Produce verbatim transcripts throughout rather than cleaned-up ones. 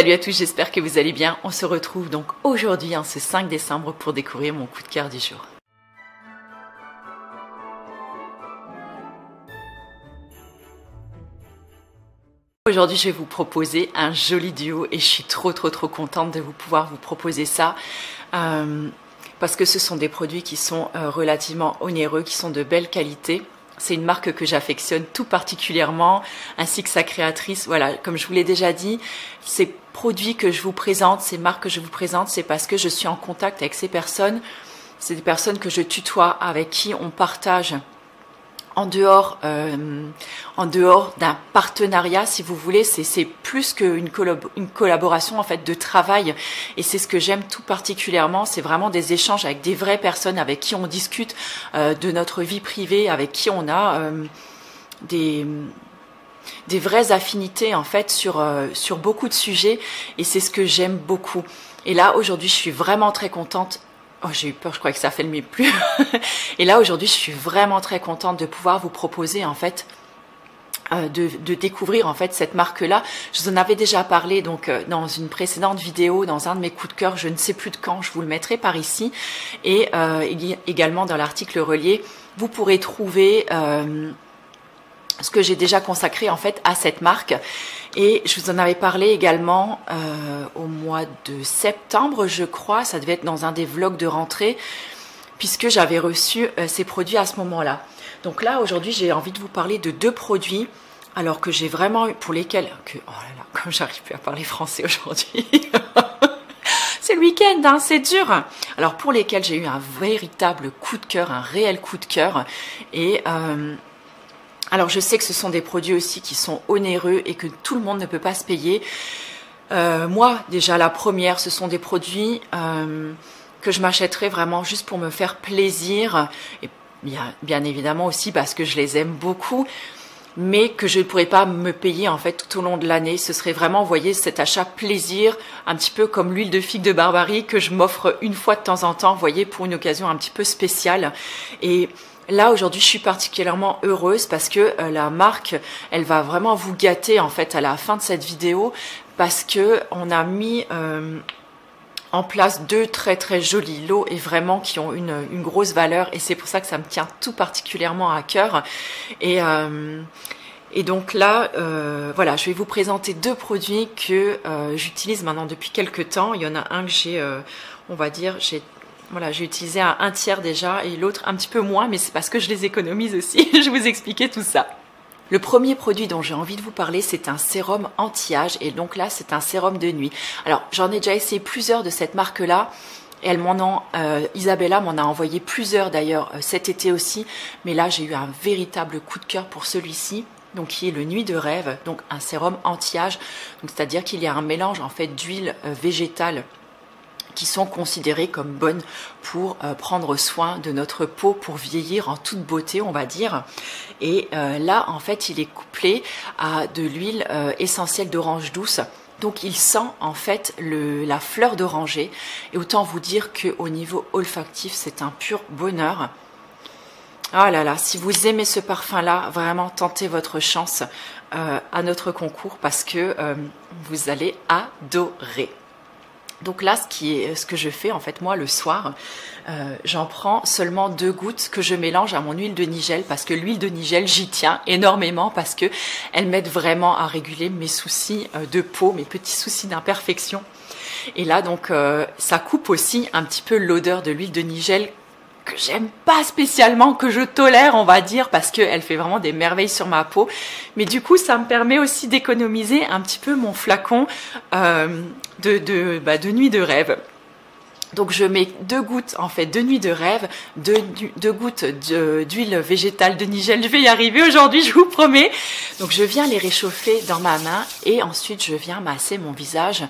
Salut à tous, j'espère que vous allez bien. On se retrouve donc aujourd'hui, hein, ce cinq décembre, pour découvrir mon coup de cœur du jour. Aujourd'hui, je vais vous proposer un joli duo et je suis trop trop trop contente de vous pouvoir vous proposer ça. Euh, parce que ce sont des produits qui sont euh, relativement onéreux, qui sont de belle qualité. C'est une marque que j'affectionne tout particulièrement, ainsi que sa créatrice. Voilà, comme je vous l'ai déjà dit, ces produits que je vous présente, ces marques que je vous présente, c'est parce que je suis en contact avec ces personnes. C'est des personnes que je tutoie, avec qui on partage en dehors, euh, en dehors d'un partenariat, si vous voulez. C'est plus qu'une collab une collaboration en fait de travail, et c'est ce que j'aime tout particulièrement. C'est vraiment des échanges avec des vraies personnes avec qui on discute euh, de notre vie privée, avec qui on a euh, des des vraies affinités en fait sur euh, sur beaucoup de sujets, et c'est ce que j'aime beaucoup. Et là aujourd'hui, je suis vraiment très contente. Oh, j'ai eu peur, je croyais que ça filmait plus. Et là, aujourd'hui, je suis vraiment très contente de pouvoir vous proposer, en fait, euh, de, de découvrir, en fait, cette marque-là. Je vous en avais déjà parlé, donc, euh, dans une précédente vidéo, dans un de mes coups de cœur, je ne sais plus de quand, je vous le mettrai par ici. Et euh, également, dans l'article relié, vous pourrez trouver euh, ce que j'ai déjà consacré, en fait, à cette marque. Et je vous en avais parlé également euh, au mois de septembre, je crois. Ça devait être dans un des vlogs de rentrée, puisque j'avais reçu euh, ces produits à ce moment-là. Donc là, aujourd'hui, j'ai envie de vous parler de deux produits, alors que j'ai vraiment eu, pour lesquels... Que, oh là là, comme j'arrive plus à parler français aujourd'hui. C'est le week-end, hein, c'est dur. Alors, pour lesquels j'ai eu un véritable coup de cœur, un réel coup de cœur. Et... Euh, Alors, je sais que ce sont des produits aussi qui sont onéreux et que tout le monde ne peut pas se payer. Euh, moi, déjà, la première, ce sont des produits euh, que je m'achèterai vraiment juste pour me faire plaisir. Et bien, bien évidemment aussi parce que je les aime beaucoup, mais que je ne pourrais pas me payer en fait tout au long de l'année. Ce serait vraiment, vous voyez, cet achat plaisir, un petit peu comme l'huile de figue de Barbarie que je m'offre une fois de temps en temps, vous voyez, pour une occasion un petit peu spéciale. Et... là, aujourd'hui, je suis particulièrement heureuse parce que euh, la marque, elle va vraiment vous gâter, en fait, à la fin de cette vidéo, parce que on a mis euh, en place deux très, très jolis lots et vraiment qui ont une, une grosse valeur. Et c'est pour ça que ça me tient tout particulièrement à cœur. Et, euh, et donc là, euh, voilà, je vais vous présenter deux produits que euh, j'utilise maintenant depuis quelques temps. Il y en a un que j'ai, euh, on va dire, j'ai... Voilà, j'ai utilisé un, un tiers déjà et l'autre un petit peu moins, mais c'est parce que je les économise aussi. Je vous expliquais tout ça. Le premier produit dont j'ai envie de vous parler, c'est un sérum anti-âge, et donc là, c'est un sérum de nuit. Alors, j'en ai déjà essayé plusieurs de cette marque-là. Elle m'en a, euh, Isabella m'en a envoyé plusieurs d'ailleurs euh, cet été aussi, mais là, j'ai eu un véritable coup de cœur pour celui-ci. Donc, qui est le nuit de rêve, donc un sérum anti-âge. Donc, c'est-à-dire qu'il y a un mélange en fait d'huile euh, végétale, qui sont considérées comme bonnes pour euh, prendre soin de notre peau, pour vieillir en toute beauté, on va dire. Et euh, là, en fait, il est couplé à de l'huile euh, essentielle d'orange douce. Donc, il sent en fait le, la fleur d'oranger. Et autant vous dire qu'au niveau olfactif, c'est un pur bonheur. Ah là là, si vous aimez ce parfum-là, vraiment tentez votre chance euh, à notre concours parce que euh, vous allez adorer. Donc là, ce qui est, ce que je fais en fait moi le soir, euh, j'en prends seulement deux gouttes que je mélange à mon huile de nigel, parce que l'huile de nigel, j'y tiens énormément parce que elle m'aide vraiment à réguler mes soucis de peau, mes petits soucis d'imperfection. Et là donc, euh, ça coupe aussi un petit peu l'odeur de l'huile de nigel que j'aime pas spécialement, que je tolère, on va dire, parce qu'elle fait vraiment des merveilles sur ma peau. Mais du coup, ça me permet aussi d'économiser un petit peu mon flacon euh, de, de, bah, de nuit de rêve. Donc, je mets deux gouttes, en fait, de nuit de rêve, deux, deux gouttes d'huile végétale de nigel. Je vais y arriver aujourd'hui, je vous promets. Donc, je viens les réchauffer dans ma main et ensuite, je viens masser mon visage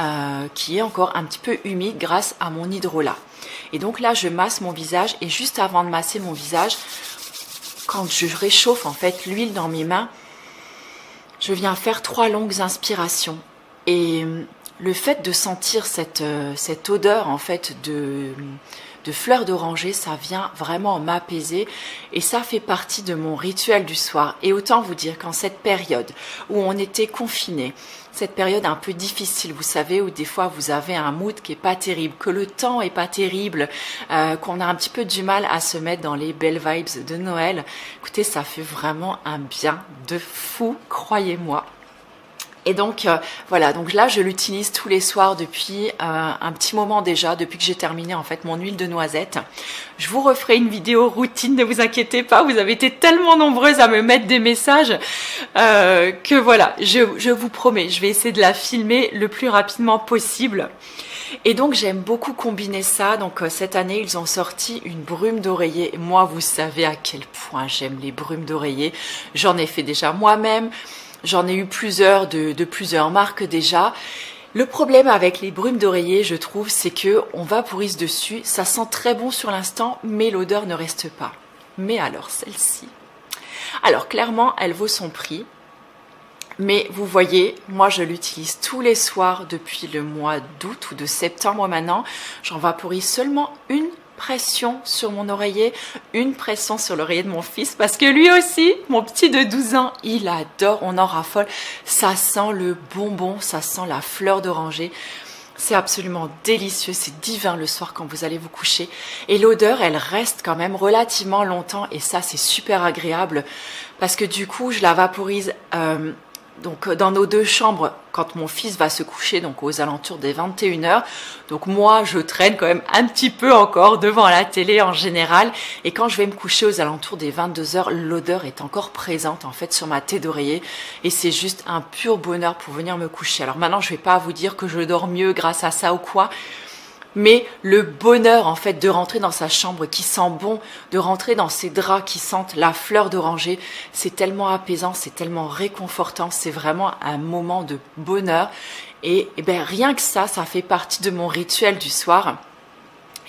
euh, qui est encore un petit peu humide grâce à mon hydrolat. Et donc là, je masse mon visage et juste avant de masser mon visage, quand je réchauffe, en fait, l'huile dans mes mains, je viens faire trois longues inspirations. Et... le fait de sentir cette, cette odeur en fait de, de fleurs d'oranger, ça vient vraiment m'apaiser et ça fait partie de mon rituel du soir. Et autant vous dire qu'en cette période où on était confinés, cette période un peu difficile, vous savez, où des fois vous avez un mood qui est pas terrible, que le temps est pas terrible, euh, qu'on a un petit peu du mal à se mettre dans les belles vibes de Noël. Écoutez, ça fait vraiment un bien de fou, croyez-moi. Et donc euh, voilà, donc là je l'utilise tous les soirs depuis euh, un petit moment déjà, depuis que j'ai terminé en fait mon huile de noisette. Je vous referai une vidéo routine, ne vous inquiétez pas, vous avez été tellement nombreuses à me mettre des messages euh, que voilà, je, je vous promets, je vais essayer de la filmer le plus rapidement possible. Et donc j'aime beaucoup combiner ça, donc euh, cette année ils ont sorti une brume d'oreiller. Moi vous savez à quel point j'aime les brumes d'oreiller, j'en ai fait déjà moi-même. J'en ai eu plusieurs de, de plusieurs marques déjà. Le problème avec les brumes d'oreiller, je trouve, c'est que on vaporise dessus, ça sent très bon sur l'instant, mais l'odeur ne reste pas. Mais alors celle-ci, alors clairement, elle vaut son prix. Mais vous voyez, moi je l'utilise tous les soirs depuis le mois d'août ou de septembre maintenant. J'en vaporise seulement une pression sur mon oreiller, une pression sur l'oreiller de mon fils, parce que lui aussi, mon petit de douze ans, il adore, on en raffole, ça sent le bonbon, ça sent la fleur d'oranger, c'est absolument délicieux, c'est divin le soir quand vous allez vous coucher, et l'odeur elle reste quand même relativement longtemps, et ça c'est super agréable, parce que du coup je la vaporise euh, donc dans nos deux chambres, quand mon fils va se coucher, donc aux alentours des vingt et une heures, donc moi je traîne quand même un petit peu encore devant la télé en général, et quand je vais me coucher aux alentours des vingt-deux heures, l'odeur est encore présente en fait sur ma tête d'oreiller, et c'est juste un pur bonheur pour venir me coucher. Alors maintenant je vais pas vous dire que je dors mieux grâce à ça ou quoi, mais le bonheur en fait de rentrer dans sa chambre qui sent bon, de rentrer dans ses draps qui sentent la fleur d'oranger, c'est tellement apaisant, c'est tellement réconfortant, c'est vraiment un moment de bonheur. Et, et ben, rien que ça, ça fait partie de mon rituel du soir.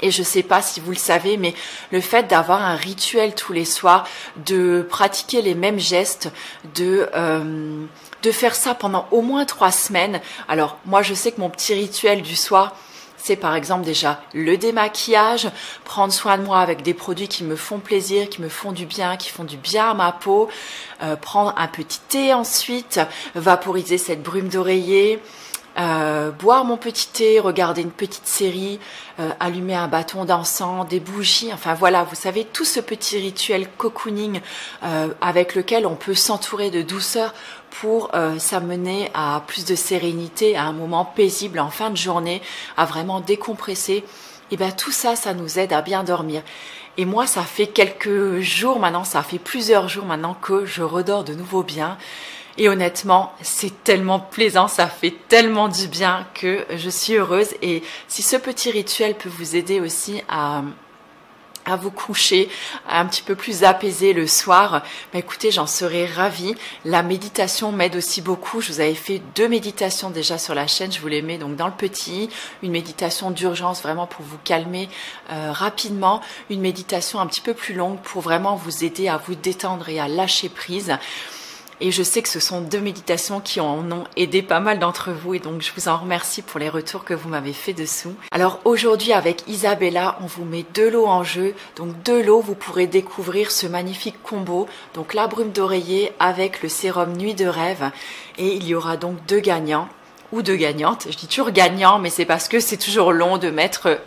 Et je sais pas si vous le savez, mais le fait d'avoir un rituel tous les soirs, de pratiquer les mêmes gestes, de euh, de faire ça pendant au moins trois semaines. Alors moi je sais que mon petit rituel du soir, c'est par exemple déjà le démaquillage, prendre soin de moi avec des produits qui me font plaisir, qui me font du bien, qui font du bien à ma peau, euh, prendre un petit thé ensuite, vaporiser cette brume d'oreiller, euh, boire mon petit thé, regarder une petite série, euh, allumer un bâton d'encens, des bougies, enfin voilà, vous savez, tout ce petit rituel cocooning euh, avec lequel on peut s'entourer de douceur pour euh, s'amener à plus de sérénité, à un moment paisible en fin de journée, à vraiment décompresser, et bien tout ça, ça nous aide à bien dormir. Et moi, ça fait quelques jours maintenant, ça fait plusieurs jours maintenant que je redors de nouveau bien. Et honnêtement, c'est tellement plaisant, ça fait tellement du bien que je suis heureuse. Et si ce petit rituel peut vous aider aussi à... à vous coucher un petit peu plus apaisé le soir, bah écoutez, j'en serais ravie. La méditation m'aide aussi beaucoup. Je vous avais fait deux méditations déjà sur la chaîne, je vous les mets donc dans le petit. Une méditation d'urgence vraiment pour vous calmer euh, rapidement, une méditation un petit peu plus longue pour vraiment vous aider à vous détendre et à lâcher prise. Et je sais que ce sont deux méditations qui en ont aidé pas mal d'entre vous, et donc je vous en remercie pour les retours que vous m'avez fait dessous. Alors aujourd'hui avec Isabella, on vous met deux lots en jeu. Donc deux lots, vous pourrez découvrir ce magnifique combo. Donc la brume d'oreiller avec le sérum Nuit de Rêve, et il y aura donc deux gagnants ou deux gagnantes. Je dis toujours gagnant, mais c'est parce que c'est toujours long de mettre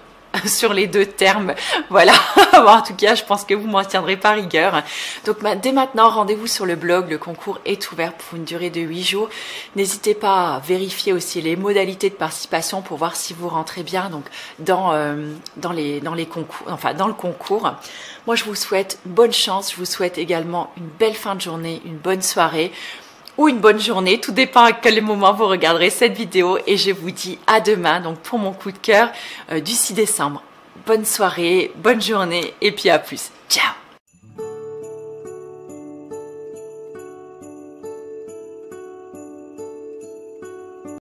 sur les deux termes, voilà. Bon, en tout cas, je pense que vous m'en tiendrez pas rigueur. Donc dès maintenant, rendez-vous sur le blog, le concours est ouvert pour une durée de huit jours. N'hésitez pas à vérifier aussi les modalités de participation pour voir si vous rentrez bien donc dans, euh, dans, les, dans, les concours, enfin, dans le concours. Moi, je vous souhaite bonne chance, je vous souhaite également une belle fin de journée, une bonne soirée ou une bonne journée, tout dépend à quel moment vous regarderez cette vidéo, et je vous dis à demain donc pour mon coup de cœur euh, du six décembre. Bonne soirée, bonne journée, et puis à plus. Ciao!